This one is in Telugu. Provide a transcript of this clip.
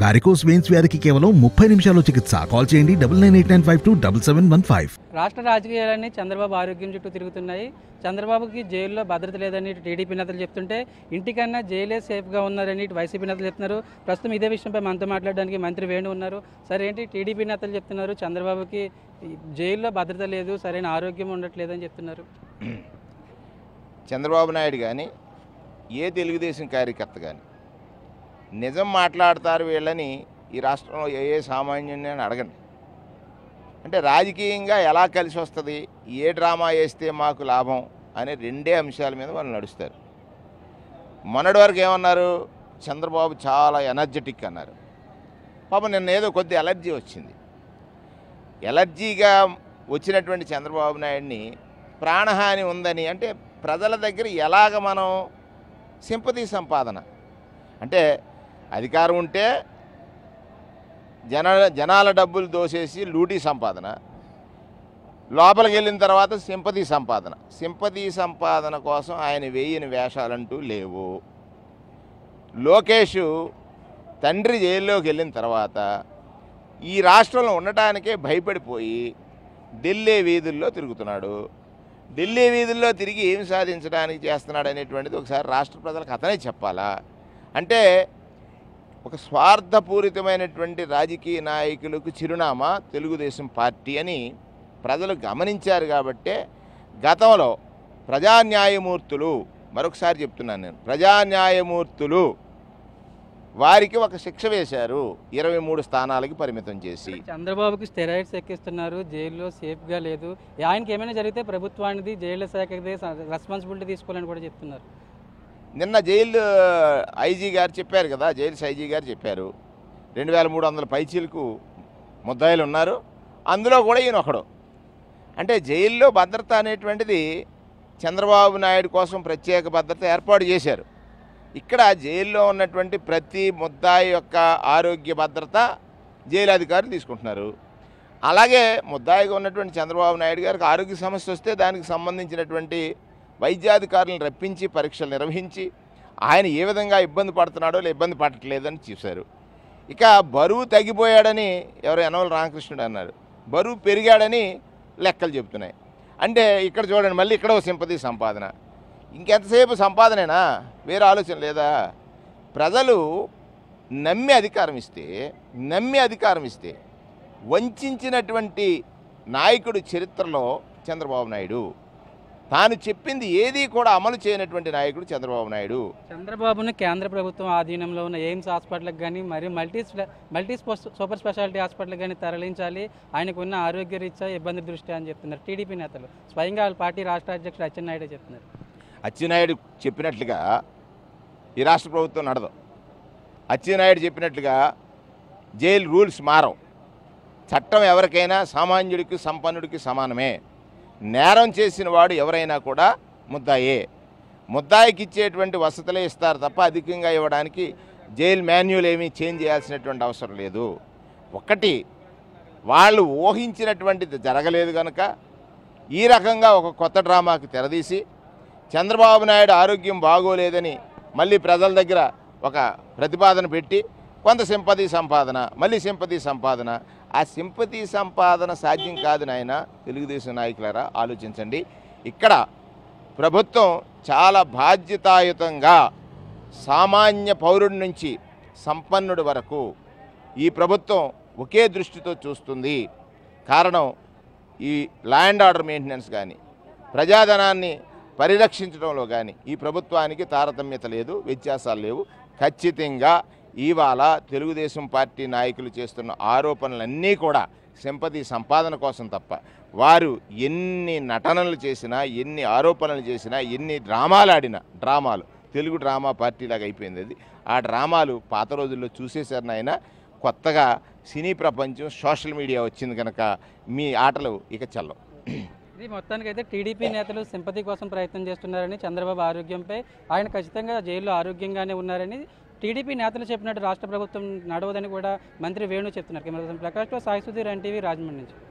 వారికోస్ వెయిన్స్ వ్యాధికి కేవలం 30 నిమిషాల్లో చికిత్స. కాల్ చేయండి 9989527715. రాష్ట్ర రాజకీయాలన్నీ చంద్రబాబు ఆరోగ్యం చుట్టూ తిరుగుతున్నాయి. చంద్రబాబుకి జైల్లో భద్రత లేదని టీడీపీ నేతలు చెప్తుంటే ఇంటికన్నా జైలే సేఫ్గా ఉన్నారని వైసీపీ నేతలు చెప్తున్నారు. ప్రస్తుతం ఇదే విషయంపై మనతో మాట్లాడడానికి మంత్రి వేణు ఉన్నారు. సరే ఏంటి టీడీపీ నేతలు చెప్తున్నారు చంద్రబాబుకి జైల్లో భద్రత లేదు, సరైన ఆరోగ్యం ఉండట్లేదని చెప్తున్నారు. చంద్రబాబు నాయుడు కానీ ఏ తెలుగుదేశం కార్యకర్త కానీ నిజం మాట్లాడతారు వీళ్ళని ఈ రాష్ట్రంలో ఏ ఏ సామాన్యుని అని అడగండి. అంటే రాజకీయంగా ఎలా కలిసి వస్తుంది, ఏ డ్రామా వేస్తే మాకు లాభం అనే రెండే అంశాల మీద వాళ్ళు నడుస్తారు. మొన్నటి వరకు ఏమన్నారు, చంద్రబాబు చాలా ఎనర్జెటిక్ అన్నారు. పాప నిన్న ఏదో కొద్ది ఎలర్జీ వచ్చింది. ఎలర్జీగా వచ్చినటువంటి చంద్రబాబు నాయుడిని ప్రాణహాని ఉందని అంటే ప్రజల దగ్గర ఎలాగ మనం సింపతి సంపాదన అంటే అధికారం ఉంటే జనాల డబ్బులు దోసేసి లూటీ సంపాదన, లోపలికి వెళ్ళిన తర్వాత సింపతి సంపాదన. సింపతి సంపాదన కోసం ఆయన వేయని వేషాలంటూ లేవు. లోకేష్ తండ్రి జైల్లోకి వెళ్ళిన తర్వాత ఈ రాష్ట్రంలో ఉండటానికే భయపడిపోయి ఢిల్లీ వీధుల్లో తిరుగుతున్నాడు. ఢిల్లీ వీధుల్లో తిరిగి ఏమి సాధించడానికి చేస్తున్నాడు అనేటువంటిది ఒకసారి రాష్ట్ర ప్రజలకు అతనే చెప్పాలా? అంటే ఒక స్వార్థపూరితమైనటువంటి రాజకీయ నాయకులకు చిరునామా తెలుగుదేశం పార్టీ అని ప్రజలు గమనించారు. కాబట్టే గతంలో ప్రజాన్యాయమూర్తులు, మరొకసారి చెప్తున్నాను నేను, ప్రజాన్యాయమూర్తులు వారికి ఒక శిక్ష వేశారు 23 స్థానాలకి పరిమితం చేసి. చంద్రబాబుకి స్టెరాయిడ్స్ ఎక్కిస్తున్నారు, జైల్లో సేఫ్గా లేదు. ఆయనకి ఏమైనా జరిగితే ప్రభుత్వానికి జైళ్ళ శాఖకి రెస్పాన్సిబిలిటీ తీసుకోవాలని కూడా చెప్తున్నారు. నిన్న జైలు ఐజీ గారు చెప్పారు కదా, జైల్స్ ఐజీ గారు చెప్పారు 2300 పైచీలకు ముద్దాయిలు ఉన్నారు, అందులో కూడా ఈయన ఒకడు. అంటే జైల్లో భద్రత అనేటువంటిది చంద్రబాబు నాయుడు కోసం ప్రత్యేక భద్రత ఏర్పాటు చేశారు. ఇక్కడ జైల్లో ఉన్నటువంటి ప్రతి ముద్దాయి యొక్క ఆరోగ్య భద్రత జైలు అధికారులు తీసుకుంటున్నారు. అలాగే ముద్దాయిగా ఉన్నటువంటి చంద్రబాబు నాయుడు గారికి ఆరోగ్య సమస్య వస్తే దానికి సంబంధించినటువంటి వైద్యాధికారులను రప్పించి పరీక్షలు నిర్వహించి ఆయన ఏ విధంగా ఇబ్బంది పడుతున్నాడో ఇబ్బంది పడట్లేదని చూశారు. ఇక బరువు తగ్గిపోయాడని ఎవరు యనమల రామకృష్ణుడు అన్నారు, బరువు పెరిగాడని లెక్కలు చెబుతున్నాయి. అంటే ఇక్కడ చూడండి, మళ్ళీ ఇక్కడ సింపతి సంపాదన. ఇంకెంతసేపు సంపాదనేనా, వేరే ఆలోచన లేదా? ప్రజలు నమ్మి అధికారం ఇస్తే వంచినటువంటి నాయకుడు చరిత్రలో చంద్రబాబు నాయుడు. తాను చెప్పింది ఏది కూడా అమలు చేయనటువంటి నాయకుడు చంద్రబాబు నాయుడు. చంద్రబాబును కేంద్ర ప్రభుత్వం ఆధీనంలో ఉన్న ఎయిమ్స్ హాస్పిటల్కి కానీ మరియు మల్టీ సూపర్ స్పెషాలిటీ హాస్పిటల్కి కానీ తరలించాలి, ఆయనకు ఉన్న ఆరోగ్య రీత్యా ఇబ్బంది దృష్ట్యా అని చెప్తున్నారు టీడీపీ నేతలు. స్వయంగా పార్టీ రాష్ట్ర అధ్యక్షుడు అచ్చెన్నాయుడే చెప్తున్నారు. అచ్చెన్నాయుడు చెప్పినట్లుగా ఈ రాష్ట్ర ప్రభుత్వం నడదు. అచ్చెన్నాయుడు చెప్పినట్లుగా జైలు రూల్స్ మారవు. చట్టం ఎవరికైనా సామాన్యుడికి సంపన్నుడికి సమానమే. నేరం చేసిన వాడు ఎవరైనా కూడా ముద్దాయే. ముద్దాయికి ఇచ్చేటువంటి వసతులే ఇస్తారు తప్ప అధికంగా ఇవ్వడానికి జైలు మాన్యువల్ ఏమీ చేంజ్ చేయాల్సినటువంటి అవసరం లేదు. ఒకటి, వాళ్ళు ఊహించినటువంటిది జరగలేదు కనుక ఈ రకంగా ఒక కొత్త డ్రామాకి తెరదీసి చంద్రబాబు నాయుడు ఆరోగ్యం బాగోలేదని మళ్ళీ ప్రజల దగ్గర ఒక ప్రతిపాదన పెట్టి కొంత మళ్ళీ సింపతి సంపాదన. ఆ సింపతి సంపాదన సాధ్యం కాదు నాయన. తెలుగుదేశం నాయకులారా ఆలోచించండి. ఇక్కడ ప్రభుత్వం చాలా బాధ్యతాయుతంగా సామాన్య పౌరుడి నుంచి సంపన్నుడి వరకు ఈ ప్రభుత్వం ఒకే దృష్టితో చూస్తుంది. కారణం ఈ లా అండ్ ఆర్డర్ మెయింటెనెన్స్ కానీ ప్రజాధనాన్ని పరిరక్షించడంలో కానీ ఈ ప్రభుత్వానికి తారతమ్యత లేదు, వ్యత్యాసాలు లేవు. ఖచ్చితంగా ఇవాళ తెలుగుదేశం పార్టీ నాయకులు చేస్తున్న ఆరోపణలన్నీ కూడా సింపతి సంపాదన కోసం తప్ప, వారు ఎన్ని నటనలు చేసినా ఎన్ని ఆరోపణలు చేసినా ఎన్ని డ్రామాలు ఆడినా, డ్రామాలు తెలుగు డ్రామా పార్టీలాగా అయిపోయింది అది. ఆ డ్రామాలు పాత రోజుల్లో చూసేశారు నాయన. కొత్తగా సినీ ప్రపంచం, సోషల్ మీడియా వచ్చింది కనుక మీ ఆటలు ఇక చల్లవు. ఇది మొత్తానికైతే టీడీపీ నేతలు సింపతి కోసం ప్రయత్నం చేస్తున్నారని, చంద్రబాబు ఆరోగ్యంపై ఆయన ఖచ్చితంగా జైల్లో ఆరోగ్యంగానే ఉన్నారని టీడీపీ నేతలు చెప్పినట్టు రాష్ట్ర ప్రభుత్వం నడవదని కూడా మంత్రి వేణు చెప్తున్నారు. కెమెరా పర్సన్ ప్రకాష్తో సాయి సుధీర్, ఎన్టీవీ, రాజమండ్రి నుంచి.